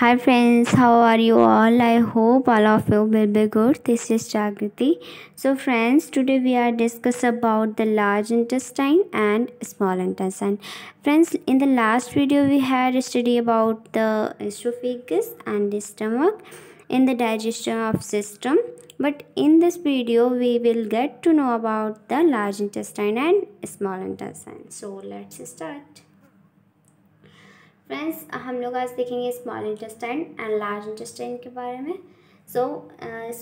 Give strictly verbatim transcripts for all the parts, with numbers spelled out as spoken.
Hi friends, how are you all? I hope all of you will be good. This is Jagriti. So friends, today we are discuss about the large intestine and small intestine. Friends, in the last video we had a study about the esophagus and the stomach in the digestion of system. But in this video we will get to know about the large intestine and small intestine. So let's start. Friends, हम लोग आज देखेंगे small intestine and large intestine के बारे में. So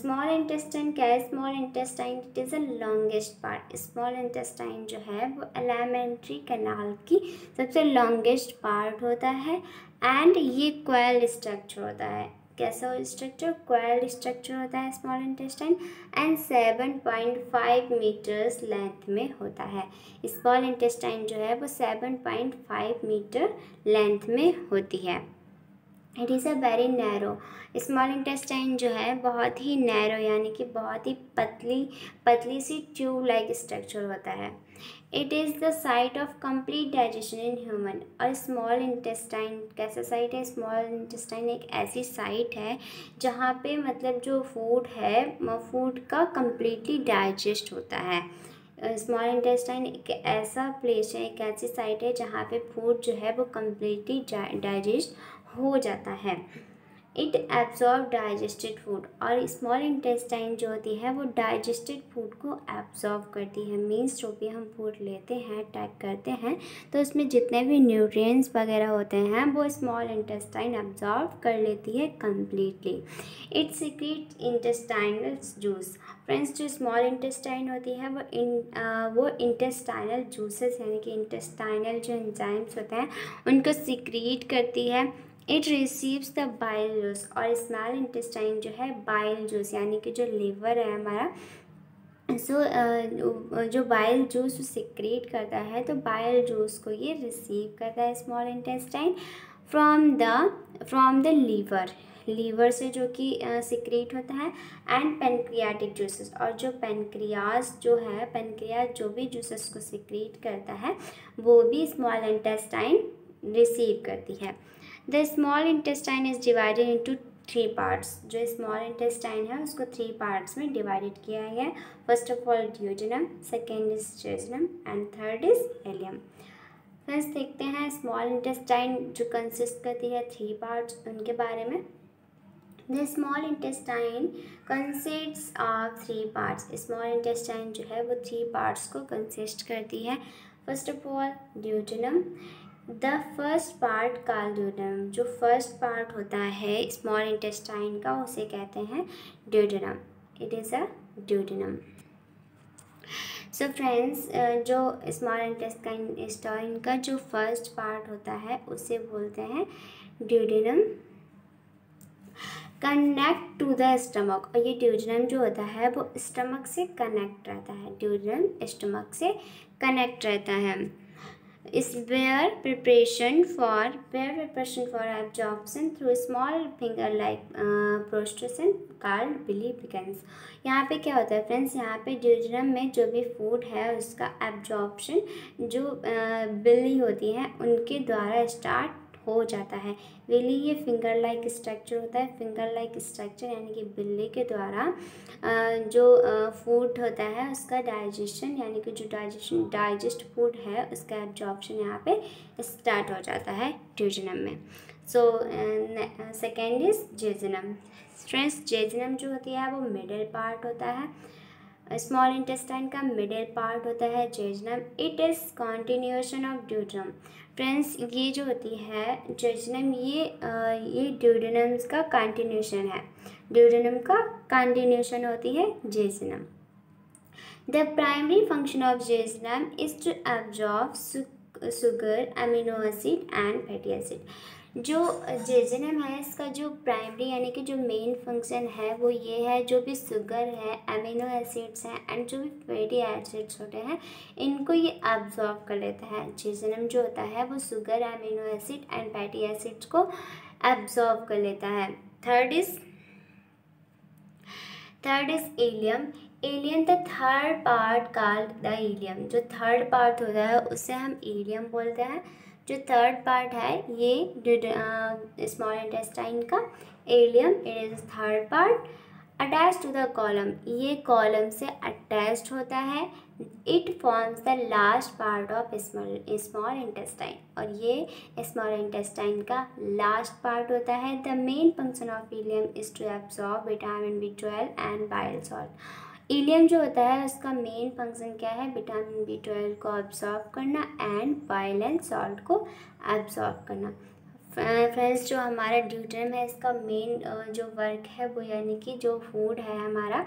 small intestine क्या है? Small intestine it is a longest part. Small intestine जो है वो एलिमेंट्री कैनाल की सबसे लॉन्गेस्ट पार्ट होता है एंड ये कोयल स्ट्रक्चर होता है. कैसा स्ट्रक्चर? कोयल स्ट्रक्चर होता है small intestine and seven point five meters length में होता है. स्मॉल इंटेस्टाइन जो है वो seven point five meter length में होती है. It is a very narrow. Small intestine जो है बहुत ही नैरो यानी कि बहुत ही पतली पतली सी ट्यूब लाइक स्ट्रक्चर होता है. It is the site of complete digestion in human. और स्मॉल इंटेस्टाइन कैसा साइट है? स्मॉल इंटेस्टाइन एक ऐसी साइट है जहाँ पे मतलब जो फूड है फूड का कम्प्लीटली डाइजेस्ट होता है. स्मॉल इंटेस्टाइन एक ऐसा प्लेस है, एक ऐसी साइट है जहाँ पे फूड जो है वो कम्प्लीटली डाइजेस्ट हो जाता है. It absorb digested food. और स्मॉल इंटेस्टाइन जो होती है वो डाइजेस्टेड फूड को एब्जॉर्ब करती है. मीन्स जो भी हम फूड लेते हैं, टैग करते हैं, तो उसमें जितने भी न्यूट्रिएंट्स वगैरह होते हैं वो स्मॉल इंटेस्टाइन एब्जॉर्ब कर लेती है completely. It secrete intestinal juice. Friends, जो स्मॉल इंटेस्टाइन होती है वो इन आ, वो इंटेस्टाइनल जूसेस यानी कि इंटेस्टाइनल जो एंजाइम्स होते हैं उनको सीक्रेट करती है. It receives the bile juice. और स्मॉल इंटेस्टाइन जो है बाइल जूस यानी कि जो लीवर है हमारा, सो so, जो बाइल जूस सिक्रेट करता है तो बाइल जूस को ये रिसीव करता है small intestine from the from the liver liver से जो कि सिक्रेट होता है. And pancreatic juices. और जो पेनक्रियास जो है पेनक्रियास जो भी जूसेस को सिक्रेट करता है वो भी स्मॉल इंटेस्टाइन रिसीव करती है. The small intestine is divided into three parts. जो स्मॉल इंटेस्टाइन है उसको थ्री पार्ट्स में डिवाइडेड किया गया है. First of all duodenum, second is jejunum and third is ileum. Friends, देखते हैं स्मॉल इंटेस्टाइन जो कंसिस्ट करती है थ्री पार्ट्स उनके बारे में. The small intestine consists of three parts. Small intestine जो है वो थ्री पार्ट्स को कंसिस्ट करती है. First of all duodenum. The first part called duodenum. जो फर्स्ट पार्ट होता है स्मॉल इंटेस्टाइन का उसे कहते हैं duodenum. It is a duodenum. So friends, जो स्मॉल इंटेस्टाइन का जो फर्स्ट पार्ट होता है उसे बोलते हैं duodenum. Connect to the stomach. और ये ड्यूडेनम जो होता है वो स्टमक से कनेक्ट रहता है. ड्यूडेनम स्टमक से कनेक्ट रहता है. is where preparation for where preparation for absorption through small finger like uh, protrusion called Billy begins. यहाँ पे क्या होता है फ्रेंड्स, यहाँ पे ड्यूडेनम में जो भी फूड है उसका एब्जॉर्प्शन जो uh, बिली होती है उनके द्वारा स्टार्ट हो जाता है. बिल्ली ये फिंगर लाइक स्ट्रक्चर होता है. फिंगर लाइक स्ट्रक्चर यानी कि बिल्ली के द्वारा जो फूड होता है उसका डाइजेशन यानी कि जो डाइजेशन डाइजेस्ट फूड है उसका एब्जॉर्प्शन यहाँ पे स्टार्ट हो जाता है ड्यूडेनम में. So second is jejunum. Friends, jejunum जो होती है वो मिडिल पार्ट होता है. स्मॉल इंटेस्टाइन का मिडिल पार्ट होता है jejunum. It is continuation of duodenum. Friends, ये जो होती है जेजुलम ये आ, ये ड्यूडेनम का कंटिन्यूएशन है. ड्यूडेनम का कंटिन्यूएशन होती है jejunum. The primary function of jejunum is to absorb sugar, amino acid and fatty acid. जो जेजुलम है इसका जो प्राइमरी यानी कि जो मेन फंक्शन है वो ये है जो भी शुगर है, अमीनो एसिड्स हैं एंड जो भी फैटी एसिड्स होते हैं इनको ये एब्जॉर्ब कर लेता है. जेजुलम जो होता है वो sugar, amino acid and fatty acids को एब्जॉर्ब कर लेता है. Third is third is ileum. Ileum the third part called the ileum. जो थर्ड पार्ट होता है उसे हम इलियम बोलते हैं. जो थर्ड पार्ट है ये स्मॉल इंटेस्टाइन का ileum, it is third part attach to the colon, ये कॉलम से अटैच होता है, it forms the last part of small small intestine, और ये स्मॉल इंटेस्टाइन का लास्ट पार्ट होता है। The main function of ileum is to absorb vitamin B twelve and bile salt. Ileum जो होता है उसका मेन फंक्शन क्या है, विटामिन बी ट्वेल्व को एब्जॉर्ब करना एंड बाइल एंड सॉल्ट को एब्जॉर्ब करना। फ्रेंड्स जो हमारा ड्यूट्रियम है इसका मेन जो वर्क है वो यानी कि जो फूड है हमारा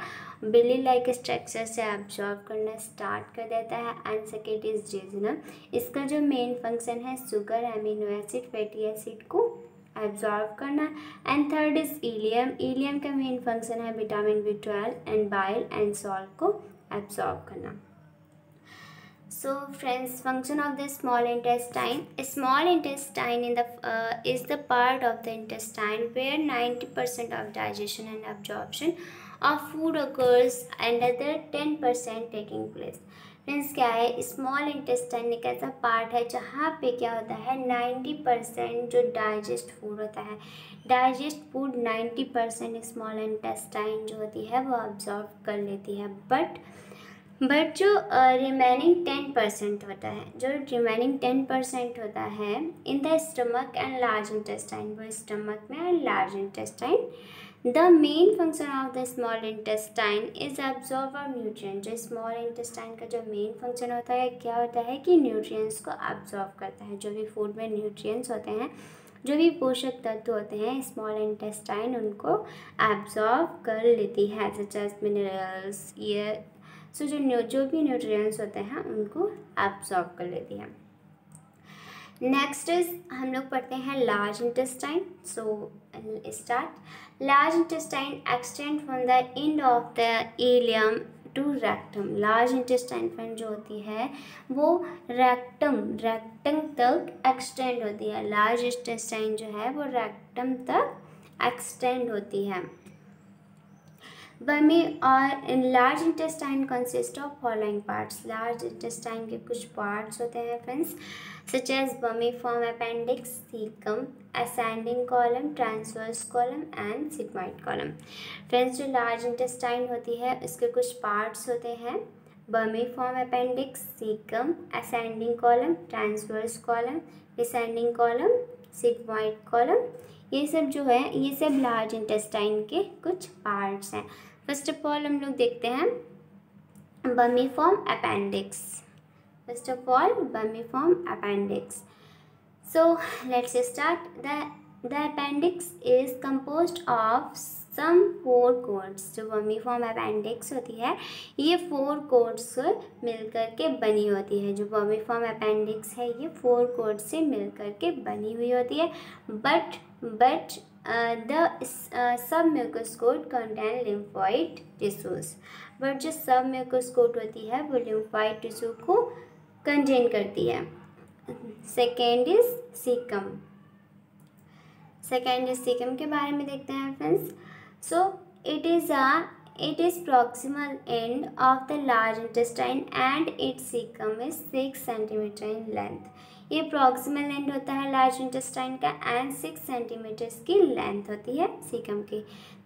बिली लाइक स्ट्रक्चर से एब्जॉर्ब करना स्टार्ट कर देता है। एंड सेकेंड इज जेजुनम, इसका जो मेन फंक्शन है sugar, amino acid, fatty acid को एब्जॉर्ब करना। And third is ileum, ileum का मेन फंक्शन है vitamin B twelve and bile and salt को एब्जॉर्ब करना। so friends, function of the small intestine, small intestine in the uh, is the part of the intestine where ninety percent of digestion and absorption of food occurs and another ten percent taking place। Friends क्या है, small intestine एक ऐसा part है जहाँ पे क्या होता है नब्बे परसेंट जो डाइजेस्ट फूड होता है, डाइजेस्ट फूड नब्बे परसेंट स्मॉल इंटेस्टाइन जो होती है वो अब्जॉर्ब कर लेती है। बट बट जो रिमेनिंग टेन परसेंट होता है, जो रिमेनिंग टेन परसेंट होता है in the stomach and large intestine, वो स्टमक में and large intestine. The main function of the small intestine is absorb of nutrient, जो स्मॉल इंटेस्टाइन का जो मेन फंक्शन होता है क्या होता है कि न्यूट्रिएंट्स को एब्जॉर्ब करता है। जो भी फूड में न्यूट्रिएंट्स होते हैं, जो भी पोषक तत्व होते हैं, स्मॉल इंटेस्टाइन उनको एब्जॉर्ब कर लेती है, सच एज मिनरल्स, ये सो so, जो जो भी न्यूट्रिएंट्स होते हैं उनको एब्जॉर्ब कर लेती है। नेक्स्ट इज हम लोग पढ़ते हैं large intestine. So start, large intestine extend from the end of the ileum to rectum. Large intestine friend जो होती है वो रेक्टम रेक्टम तक एक्सटेंड होती है। लार्ज इंटेस्टाइन जो है वो रेक्टम तक एक्सटेंड होती है। वर्मी और इन large intestine consist of following parts, large intestine के कुछ पार्ट्स होते हैं friends, such as vermi form, appendix, caecum, ascending colon, transverse colon and sigmoid colon. Friends जो लार्ज इंटेस्टाइन होती है उसके कुछ पार्ट्स होते हैं vermi form, appendix, caecum, ascending colon, transverse colon, descending colon, sigmoid colon, ये सब जो है ये सब लार्ज इंटेस्टाइन के कुछ पार्ट्स हैं। फर्स्ट ऑफ ऑल हम लोग देखते हैं vermiform appendix. First of all vermiform appendix. So let's start. The the appendix is composed of some four coats. जो वर्मीफॉर्म अपेंडिक्स होती है ये फोर कोड्स मिलकर के बनी होती है। जो वर्मीफॉर्म अपेंडिक्स है ये फोर कोड्स से मिलकर के बनी हुई होती है। But but the sub म्यूकोस्कोट contain lymphoid tissues, but जो सब म्यूकोस्कोट होती है वो लिम्फॉइड टिश्यू को कंटेन करती है। Second is caecum. Second is caecum के बारे में देखते हैं friends. So it is a it is proximal end of the large intestine and its cecum is six centimeters in length। ये proximal end होता है large intestine का and six centimeters की length होती है cecum की।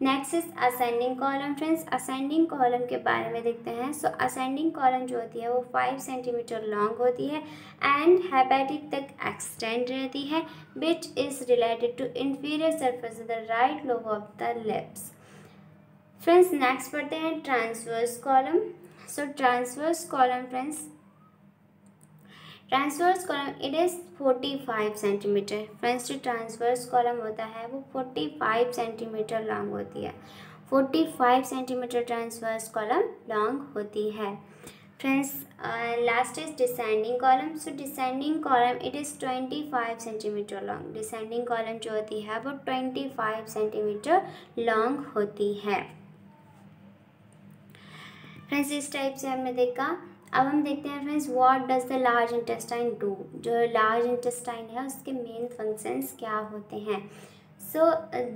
Next is ascending column friends। ascending column के बारे में देखते हैं। So ascending column जो होती है वो five centimeters long होती है and hepatic तक extend रहती है, which is related to inferior surface of the right lobe of the lips। Friends next पढ़ते हैं transverse colon. So transverse colon friends, transverse colon it is पैंतालीस centimetre. Friends जो transverse colon होता है वो पैंतालीस सेंटीमीटर लॉन्ग होती है। पैंतालीस सेंटीमीटर ट्रांसवर्स कॉलम लॉन्ग होती है। Friends last is descending colon. So descending colon it is पच्चीस सेंटीमीटर लॉन्ग। डिसेंडिंग कॉलम जो होती है वो पच्चीस सेंटीमीटर लॉन्ग होती है। फ्रेंड्स इस टाइप से हमने देखा। अब हम देखते हैं friends what does the large intestine do. जो लार्ज इंटेस्टाइन है उसके मेन फंक्शंस क्या होते हैं। so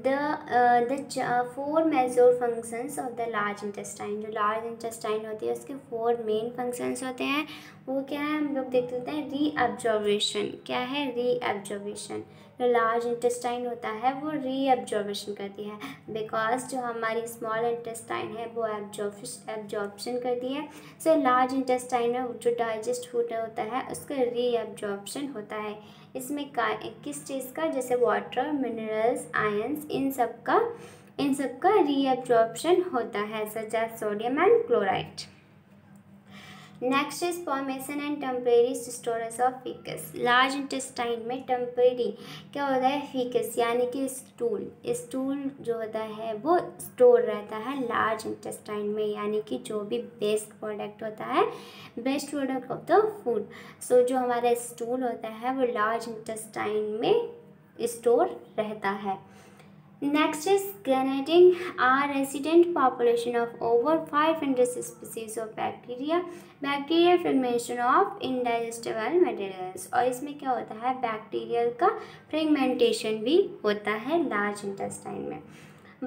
the uh, the four major functions of the large intestine, जो large intestine होती है उसके four main functions होते हैं. वो क्या है हम लोग देख लेते हैं. reabsorption क्या है? reabsorption. जो large intestine होता है वो reabsorption करती है, because जो हमारी small intestine है वो absorption करती है. so large intestine में जो digest food होता है उसका reabsorption होता है. इसमें का किस चीज़ का, जैसे वाटर, मिनरल्स, आयंस, इन सब का इन सब का रीअब्जॉर्प्शन होता है, such as sodium and chloride. Next is formation and temporary storage of faeces. Large intestine में टेम्परेरी क्या होता है? फीकस यानी कि स्टूल. स्टूल जो होता है वो स्टोर रहता है लार्ज इंटेस्टाइन में, यानी कि जो भी बेस्ट प्रोडक्ट होता है, waste product of the food. So जो हमारा स्टूल होता है वो लार्ज इंटेस्टाइन में स्टोर रहता है. नेक्स्ट इज क्रेनेटिन are resident population of over five hundred species of bacteria. Bacteria fragmentation of indigestible materials. और इसमें क्या होता है? बैक्टीरियल का फ्रेगमेंटेशन भी होता है लार्ज इंटेस्टाइन में.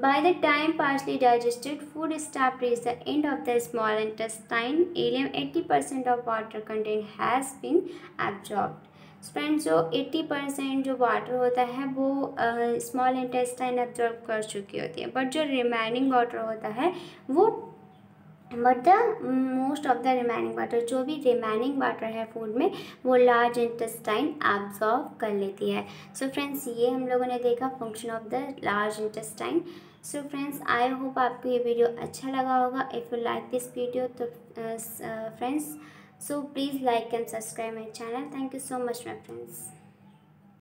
By the time partially digested food stuff reaches the end of the small intestine, alien eighty percent of water content has been absorbed. Friends जो अस्सी परसेंट जो वाटर होता है वो स्मॉल इंटेस्टाइन एब्जॉर्ब कर चुकी होती है, बट जो रिमेनिंग वाटर होता है वो but the most of the remaining water जो भी रिमेनिंग वाटर है फूड में वो लार्ज इंटेस्टाइन एब्जॉर्ब कर लेती है. सो so फ्रेंड्स ये हम लोगों ने देखा function of the large intestine. So friends I hope आपको ये वीडियो अच्छा लगा होगा. If you like this video तो friends uh, uh, So please like and subscribe my channel. Thank you so much my friends.